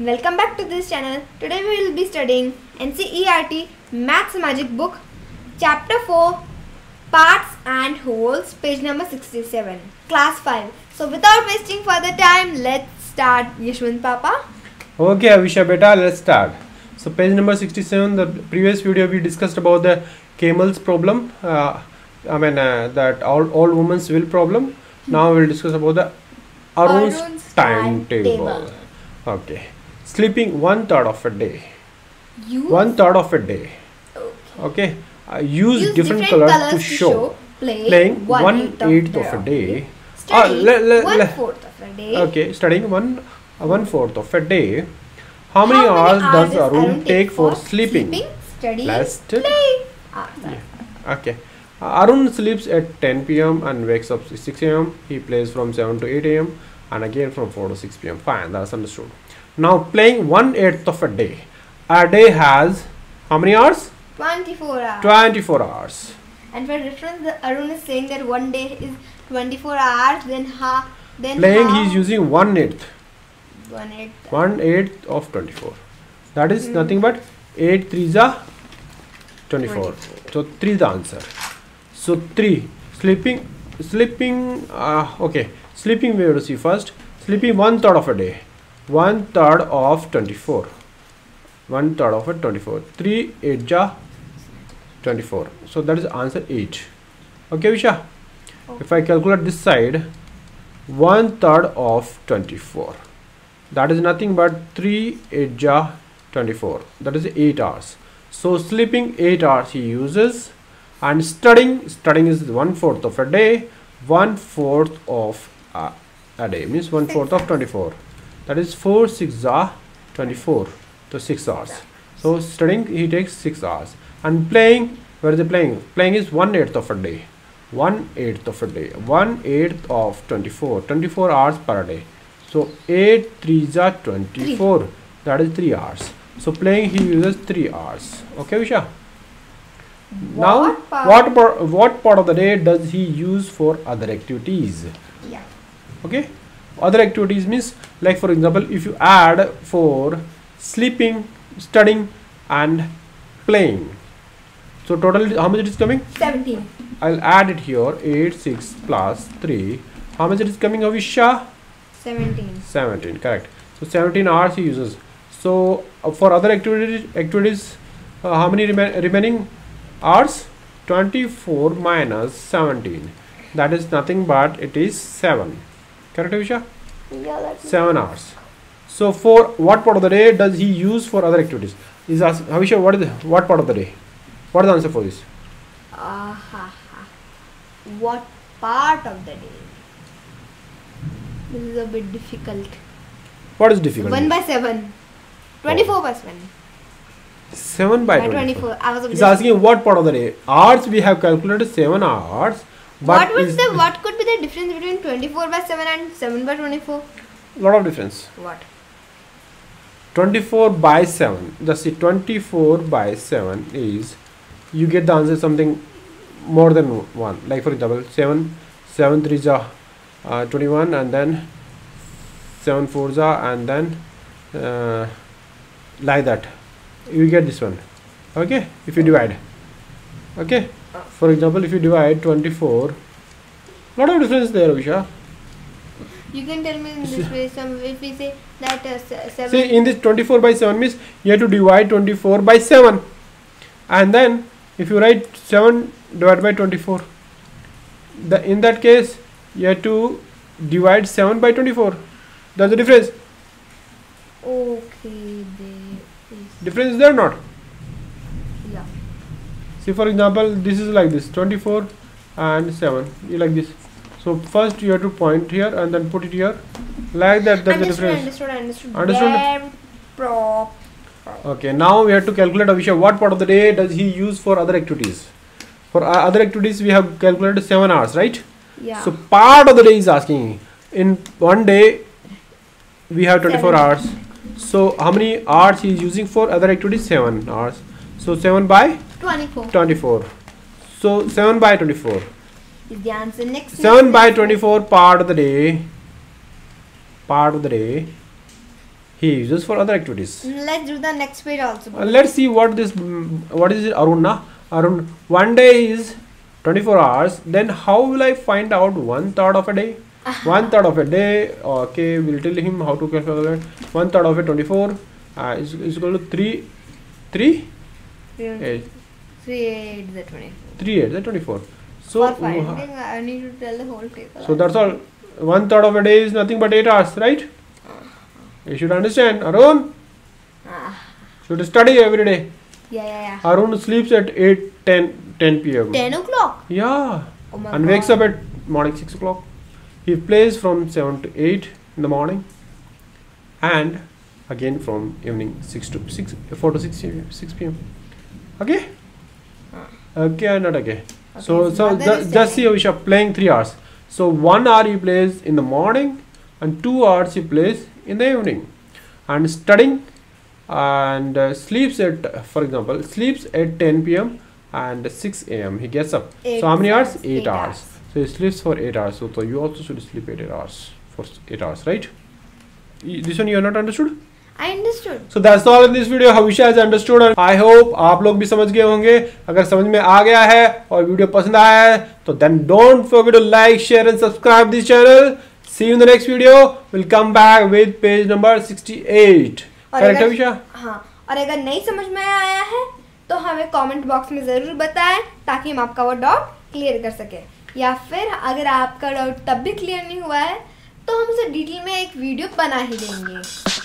Welcome back to this channel. Today we will be studying NCERT Maths Magic Book Chapter 4 Parts and Wholes, page number 67, class 5. So without wasting further time, let's start. Yashwant Papa. Okay Avisha beta, let's start. So page number 67, the previous video we discussed about the camel's problem, that all women's will problem. Now we will discuss about the Arun's timetable. Okay. Sleeping 1/3 of a day. Use 1/3 of a day. Okay. Use different colors to show. Playing 1/8 of a day. Studying 1/4 of a day. Okay. Studying 1/4 of a day. How many hours does Arun take for sleeping? Studying, playing. Yeah. Okay. Arun sleeps at 10 p.m. and wakes up at 6 a.m. He plays from 7 to 8 a.m. and again from 4 to 6 p.m. Fine, that's understood. Now playing 1/8 of a day. A day has how many hours? 24 hours. 24 hours. And for reference, Arun is saying that one day is 24 hours. Then playing, he is using 1/8. 1/8. 1/8 of 24. That is nothing but 8 3s are 24. So 3 is the answer. So 3. Sleeping we have to see first. Sleeping 1/3 of a day. 1/3 of 24. 1/3 of a 24. 3 8 ja 24. So that is answer 8. Okay, Visha. Okay. If I calculate this side, 1/3 of 24. That is nothing but 3 8 ja 24. That is 8 hours. So sleeping 8 hours he uses, and studying is 1/4 of a day. 1/4 of a day means 1/4 of 24. That is 4 6 are 24. So 6 hours. So studying he takes 6 hours. And playing, where is the playing? Playing is 1/8 of a day. 1/8 of a day. 1/8 of 24. 24 hours per day. So 8 3s are 24. That is 3 hours. So playing he uses 3 hours. Okay, Visha. Now what part of the day does he use for other activities? Yeah. Okay. Other activities means, like for example, if you add for sleeping, studying and playing. So total how much it is coming? 17. I'll add it here. 8 6 plus 3. How much it is coming, Avisha? 17. 17, correct. So 17 hours he uses. So for other activities, how many remaining? Hours? 24 minus 17. That is nothing but it is 7. Correct, Avisha? Yeah, that's 7 hours. So for what part of the day does he use for other activities? Is asked, Avisha, what part of the day? What is the answer for this? What part of the day? This is a bit difficult. What is difficult? 1/7. 24/7. 7 by 24. He's asking what part of the day. Hours we have calculated 7 hours. But what could be the difference between 24 by 7 and 7 by 24? Lot of difference. What? 24 by 7. Just see, 24 by 7 is, you get the answer something more than 1. Like for example, 7 3s are 21, and then 7 4s are, and then like that. You get this one. Okay, if you divide. Okay, for example, if you divide 24, lot of difference there, Avisha. You can tell me in this way. If we say that 7, see, in this 24 by 7 means you have to divide 24 by 7, and then if you write 7 divided by 24, in that case you have to divide 7 by 24. That's the difference. Okay, difference is there or not? Yeah. See, for example, this is like this, 24 and 7, you like this. So first you have to point here and then put it here, like that. That's the difference. Understood. Okay, now we have to calculate, Avisha, what part of the day does he use for other activities? For other activities we have calculated 7 hours, right? Yeah. So part of the day is asking. In one day we have 24 hours. So how many hours he is using for other activities? 7 hours. So 7 by 24. 24. So 7 by 24. Is the answer next? 7 by 24 part of the day. he uses for other activities. Let's do the next page also. Let's see what this, what is it, Arun na? Arun, one day is 24 hours, then how will I find out 1/3 of a day? 1/3 of a day, okay, we'll tell him how to calculate. 1/3 of a 24 is equal to 3 8 3 8 the 24 3 8 the 24. So for finding, I need to tell the whole table. So that's all. 1/3 of a day is nothing but 8 hours, right? You should understand, Arun. Should study every day. Yeah. Arun sleeps at 10 p.m. 10 o'clock. Yeah. Oh my and God. Wakes up at morning 6 o'clock. He plays from 7 to 8 in the morning, and again from evening 4 to 6 p.m. Okay. Okay, not okay. Okay. So just see, Avisha, playing 3 hours. So 1 hour he plays in the morning, and 2 hours he plays in the evening, and studying, and sleeps at, for example, sleeps at 10 p.m. and 6 a.m. he gets up. So how many hours? 8 hours. So he sleeps for 8 hours. So you also should sleep 8 hours for 8 hours, right? This one you are not understood. I understood. So that's all in this video. Avisha has understood. And I hope आप लोग भी समझ गए होंगे. अगर समझ में आ गया है और वीडियो पसंद आया है, तो then don't forget to like, share and subscribe this channel. See you in the next video. We'll come back with page number 68. Correct, Avisha? हाँ. और अगर नहीं समझ में आया है, तो हमें comment box में जरूर बताएं ताकि हम आपका वो doubt clear कर सके. या फिर अगर आपका doubt तब भी clear नहीं हुआ है, तो हम उसे detail में एक video बना ही देंगे.